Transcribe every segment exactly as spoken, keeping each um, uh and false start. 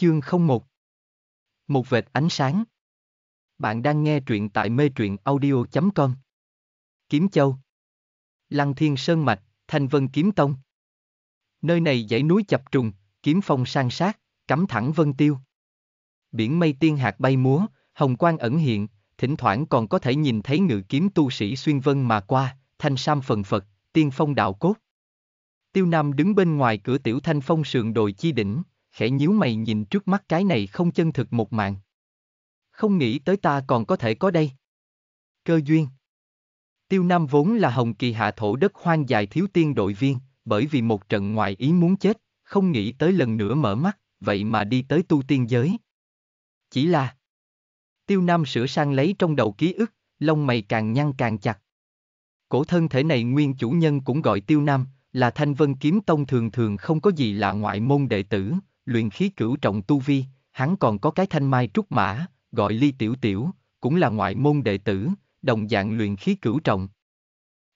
Chương không một Một vệt ánh sáng. Bạn đang nghe truyện tại metruyenaudio chấm com. Kiếm Châu, Lăng Thiên Sơn Mạch, Thanh Vân Kiếm Tông. Nơi này dãy núi chập trùng, kiếm phong san sát, cắm thẳng vân tiêu. Biển mây tiên hạt bay múa, hồng quang ẩn hiện, thỉnh thoảng còn có thể nhìn thấy ngự kiếm tu sĩ xuyên vân mà qua, thanh sam phần phật, tiên phong đạo cốt. Tiêu Nam đứng bên ngoài cửa tiểu thanh phong sườn đồi chi đỉnh, khẽ nhíu mày nhìn trước mắt cái này không chân thực một màn. Không nghĩ tới ta còn có thể có đây. Cơ duyên. Tiêu Nam vốn là Hồng Kỳ hạ thổ đất hoang dài thiếu tiên đội viên, bởi vì một trận ngoại ý muốn chết, không nghĩ tới lần nữa mở mắt, vậy mà đi tới tu tiên giới. Chỉ là... Tiêu Nam sửa sang lấy trong đầu ký ức, lông mày càng nhăn càng chặt. Cổ thân thể này nguyên chủ nhân cũng gọi Tiêu Nam, là Thanh Vân Kiếm Tông thường thường không có gì lạ ngoại môn đệ tử, luyện khí cửu trọng tu vi, hắn còn có cái thanh mai trúc mã, gọi Ly Tiểu Tiểu, cũng là ngoại môn đệ tử, đồng dạng luyện khí cửu trọng.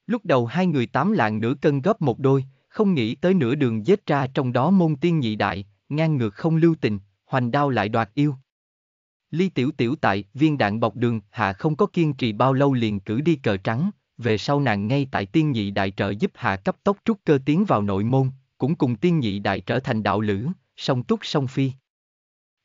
Lúc đầu hai người tám lạng nửa cân góp một đôi, không nghĩ tới nửa đường giết ra trong đó môn tiên nhị đại, ngang ngược không lưu tình, hoành đao lại đoạt yêu. Ly Tiểu Tiểu tại viên đạn bọc đường hạ không có kiên trì bao lâu liền cử đi cờ trắng, về sau nàng ngay tại tiên nhị đại trợ giúp hạ cấp tốc trúc cơ tiến vào nội môn, cũng cùng tiên nhị đại trở thành đạo lữ, song túc song phi.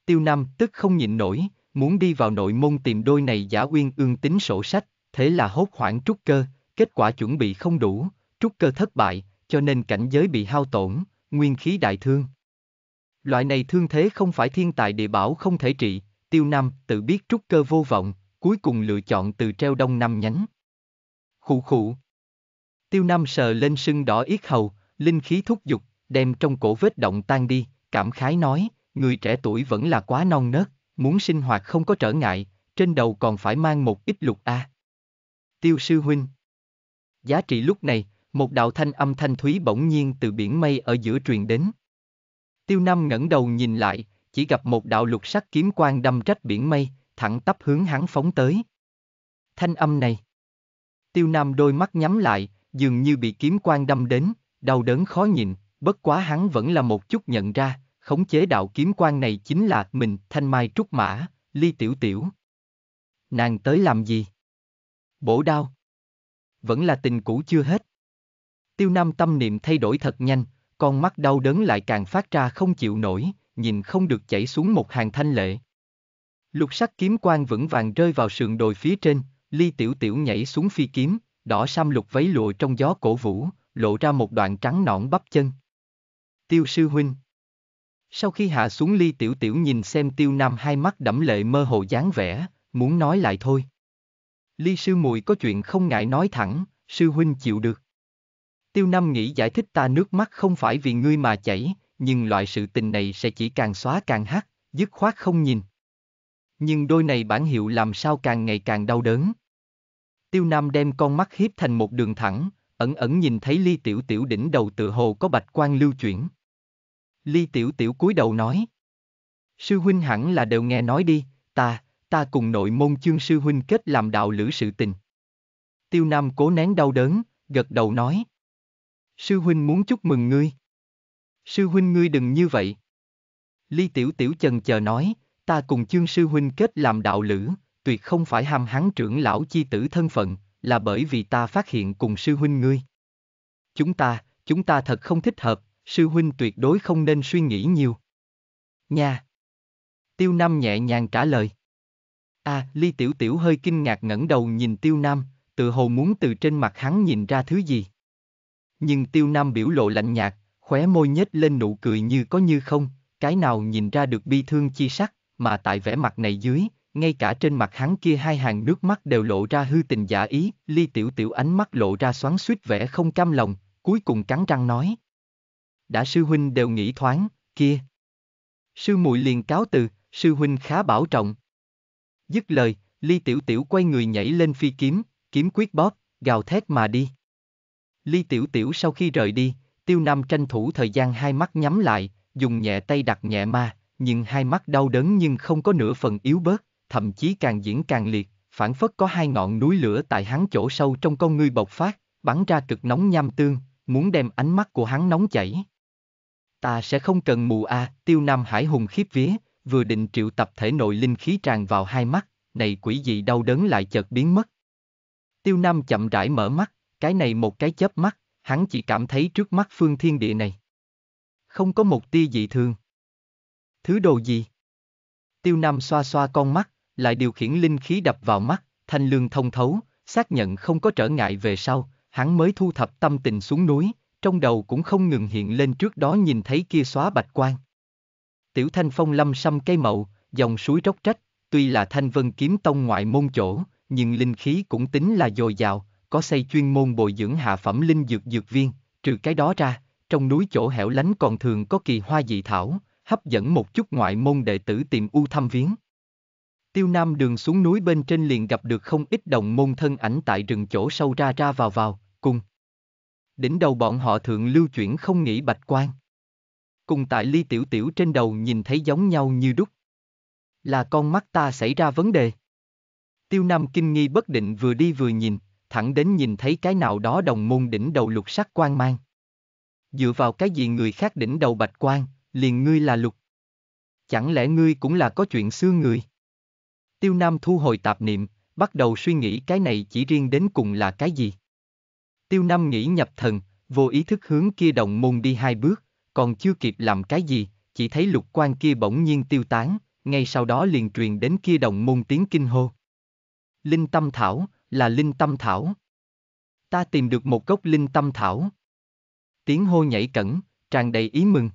Tiêu Nam tức không nhịn nổi, muốn đi vào nội môn tìm đôi này giả uyên ương tính sổ sách, thế là hốt hoảng trúc cơ, kết quả chuẩn bị không đủ, trúc cơ thất bại, cho nên cảnh giới bị hao tổn, nguyên khí đại thương. Loại này thương thế không phải thiên tài địa bảo không thể trị, Tiêu Nam tự biết trúc cơ vô vọng, cuối cùng lựa chọn từ treo đông nam nhánh. Khụ khụ. Tiêu Nam sờ lên sưng đỏ yết hầu, linh khí thúc giục, đem trong cổ vết động tan đi, cảm khái nói, người trẻ tuổi vẫn là quá non nớt, muốn sinh hoạt không có trở ngại, trên đầu còn phải mang một ít lục a. Tiêu sư huynh. Giá trị lúc này, một đạo thanh âm thanh thúy bỗng nhiên từ biển mây ở giữa truyền đến. Tiêu Nam ngẩng đầu nhìn lại, chỉ gặp một đạo lục sắc kiếm quang đâm rách biển mây, thẳng tắp hướng hắn phóng tới. Thanh âm này. Tiêu Nam đôi mắt nhắm lại, dường như bị kiếm quang đâm đến, đau đớn khó nhịn, bất quá hắn vẫn là một chút nhận ra, khống chế đạo kiếm quang này chính là mình, thanh mai trúc mã, Ly Tiểu Tiểu. Nàng tới làm gì? Bổ đao. Vẫn là tình cũ chưa hết. Tiêu Nam tâm niệm thay đổi thật nhanh, con mắt đau đớn lại càng phát ra không chịu nổi, nhìn không được chảy xuống một hàng thanh lệ. Lục sắc kiếm quang vững vàng rơi vào sườn đồi phía trên. Ly Tiểu Tiểu nhảy xuống phi kiếm, đỏ sam lục váy lụa trong gió cổ vũ, lộ ra một đoạn trắng nõn bắp chân. Tiêu sư huynh. Sau khi hạ xuống Ly Tiểu Tiểu nhìn xem Tiêu Nam hai mắt đẫm lệ mơ hồ dáng vẻ, muốn nói lại thôi. Ly sư muội có chuyện không ngại nói thẳng, sư huynh chịu được. Tiêu Nam nghĩ giải thích ta nước mắt không phải vì ngươi mà chảy, nhưng loại sự tình này sẽ chỉ càng xóa càng hắt, dứt khoát không nhìn. Nhưng đôi này bản hiệu làm sao càng ngày càng đau đớn. Tiêu Nam đem con mắt hiếp thành một đường thẳng, ẩn ẩn nhìn thấy Ly Tiểu Tiểu đỉnh đầu tựa hồ có bạch quang lưu chuyển. Ly Tiểu Tiểu cúi đầu nói. Sư huynh hẳn là đều nghe nói đi, ta, ta cùng nội môn Chương sư huynh kết làm đạo lữ sự tình. Tiêu Nam cố nén đau đớn, gật đầu nói. Sư huynh muốn chúc mừng ngươi. Sư huynh ngươi đừng như vậy. Ly Tiểu Tiểu chần chờ nói. Ta cùng Chương sư huynh kết làm đạo lữ, tuyệt không phải ham hắn trưởng lão chi tử thân phận, là bởi vì ta phát hiện cùng sư huynh ngươi. Chúng ta, chúng ta thật không thích hợp, sư huynh tuyệt đối không nên suy nghĩ nhiều. Nha! Tiêu Nam nhẹ nhàng trả lời. À, Ly Tiểu Tiểu hơi kinh ngạc ngẩng đầu nhìn Tiêu Nam, tựa hồ muốn từ trên mặt hắn nhìn ra thứ gì. Nhưng Tiêu Nam biểu lộ lạnh nhạt, khóe môi nhếch lên nụ cười như có như không, cái nào nhìn ra được bi thương chi sắc. Mà tại vẻ mặt này dưới, ngay cả trên mặt hắn kia hai hàng nước mắt đều lộ ra hư tình giả ý. Ly Tiểu Tiểu ánh mắt lộ ra xoắn xuýt vẻ không cam lòng, cuối cùng cắn răng nói. Đã sư huynh đều nghĩ thoáng, kia. Sư muội liền cáo từ, sư huynh khá bảo trọng. Dứt lời, Ly Tiểu Tiểu quay người nhảy lên phi kiếm, kiếm quyết bóp, gào thét mà đi. Ly Tiểu Tiểu sau khi rời đi, Tiêu Nam tranh thủ thời gian hai mắt nhắm lại, dùng nhẹ tay đặt nhẹ ma. Nhưng hai mắt đau đớn nhưng không có nửa phần yếu bớt, thậm chí càng diễn càng liệt, phảng phất có hai ngọn núi lửa tại hắn chỗ sâu trong con ngươi bộc phát, bắn ra cực nóng nham tương, muốn đem ánh mắt của hắn nóng chảy. Ta sẽ không cần mù a. Tiêu Nam hải hùng khiếp vía, vừa định triệu tập thể nội linh khí tràn vào hai mắt, này quỷ dị đau đớn lại chợt biến mất. Tiêu Nam chậm rãi mở mắt, cái này một cái chớp mắt, hắn chỉ cảm thấy trước mắt phương thiên địa này không có một tia dị thường. Thứ đồ gì? Tiêu Nam xoa xoa con mắt, lại điều khiển linh khí đập vào mắt, thanh lương thông thấu, xác nhận không có trở ngại về sau, hắn mới thu thập tâm tình xuống núi, trong đầu cũng không ngừng hiện lên trước đó nhìn thấy kia xóa bạch quang. Tiểu Thanh Phong lâm sâm cây mậu, dòng suối róc rách, tuy là Thanh Vân Kiếm Tông ngoại môn chỗ, nhưng linh khí cũng tính là dồi dào, có xây chuyên môn bồi dưỡng hạ phẩm linh dược dược viên, trừ cái đó ra, trong núi chỗ hẻo lánh còn thường có kỳ hoa dị thảo, hấp dẫn một chút ngoại môn đệ tử tìm u thăm viếng. Tiêu Nam đường xuống núi bên trên liền gặp được không ít đồng môn thân ảnh tại rừng chỗ sâu ra ra vào vào, cùng đỉnh đầu bọn họ thượng lưu chuyển không nghĩ bạch quang, cùng tại Ly Tiểu Tiểu trên đầu nhìn thấy giống nhau như đúc. Là con mắt ta xảy ra vấn đề. Tiêu Nam kinh nghi bất định vừa đi vừa nhìn, thẳng đến nhìn thấy cái nào đó đồng môn đỉnh đầu lục sắc quang mang. Dựa vào cái gì người khác đỉnh đầu bạch quang, liền ngươi là lục? Chẳng lẽ ngươi cũng là có chuyện xưa người? Tiêu Nam thu hồi tạp niệm, bắt đầu suy nghĩ cái này chỉ riêng đến cùng là cái gì. Tiêu Nam nghĩ nhập thần, vô ý thức hướng kia đồng môn đi hai bước, còn chưa kịp làm cái gì, chỉ thấy lục quang kia bỗng nhiên tiêu tán, ngay sau đó liền truyền đến kia đồng môn tiếng kinh hô. Linh tâm thảo, là linh tâm thảo. Ta tìm được một gốc linh tâm thảo. Tiếng hô nhảy cẩn, tràn đầy ý mừng.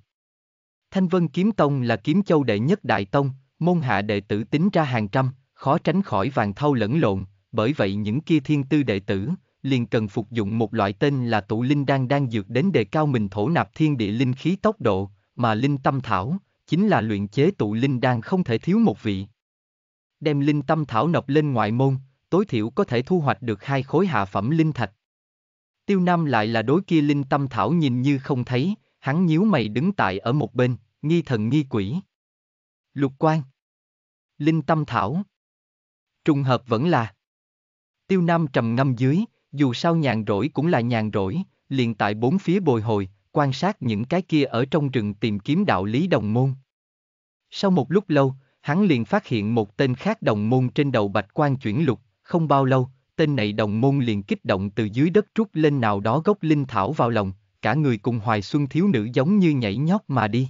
Thanh Vân Kiếm Tông là Kiếm Châu đệ nhất đại tông, môn hạ đệ tử tính ra hàng trăm, khó tránh khỏi vàng thau lẫn lộn, bởi vậy những kia thiên tư đệ tử liền cần phục dụng một loại tên là tụ linh đan đan dược đến đề cao mình thổ nạp thiên địa linh khí tốc độ, mà linh tâm thảo chính là luyện chế tụ linh đan không thể thiếu một vị. Đem linh tâm thảo nộp lên ngoại môn, tối thiểu có thể thu hoạch được hai khối hạ phẩm linh thạch. Tiêu Nam lại là đối kia linh tâm thảo nhìn như không thấy, hắn nhíu mày đứng tại ở một bên, nghi thần nghi quỷ. Lục quang, linh tâm thảo, trùng hợp vẫn là. Tiêu Nam trầm ngâm dưới, dù sao nhàn rỗi cũng là nhàn rỗi, liền tại bốn phía bồi hồi, quan sát những cái kia ở trong rừng tìm kiếm đạo lý đồng môn. Sau một lúc lâu, hắn liền phát hiện một tên khác đồng môn trên đầu bạch quang chuyển lục, không bao lâu, tên này đồng môn liền kích động từ dưới đất trút lên nào đó gốc linh thảo vào lòng, cả người cùng hoài xuân thiếu nữ giống như nhảy nhót mà đi.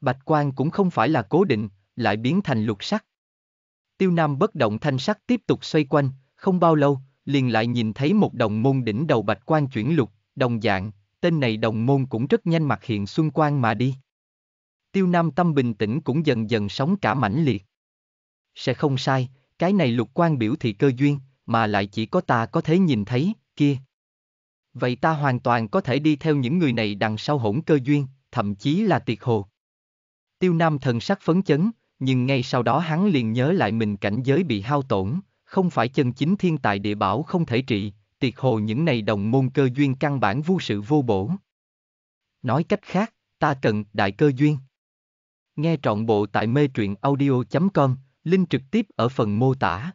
Bạch quang cũng không phải là cố định, lại biến thành lục sắc. Tiêu Nam bất động thanh sắc tiếp tục xoay quanh, không bao lâu, liền lại nhìn thấy một đồng môn đỉnh đầu bạch quang chuyển lục, đồng dạng, tên này đồng môn cũng rất nhanh mặt hiện xuân quang mà đi. Tiêu Nam tâm bình tĩnh cũng dần dần sóng cả mãnh liệt. Sẽ không sai, cái này lục quang biểu thị cơ duyên, mà lại chỉ có ta có thể nhìn thấy, kia. Vậy ta hoàn toàn có thể đi theo những người này đằng sau hỗn cơ duyên, thậm chí là tiệt hồ. Tiêu Nam thần sắc phấn chấn, nhưng ngay sau đó hắn liền nhớ lại mình cảnh giới bị hao tổn, không phải chân chính thiên tài địa bảo không thể trị, tiệt hồ những này đồng môn cơ duyên căn bản vô sự vô bổ. Nói cách khác, ta cần đại cơ duyên. Nghe trọn bộ tại metruyenaudio chấm com, link trực tiếp ở phần mô tả.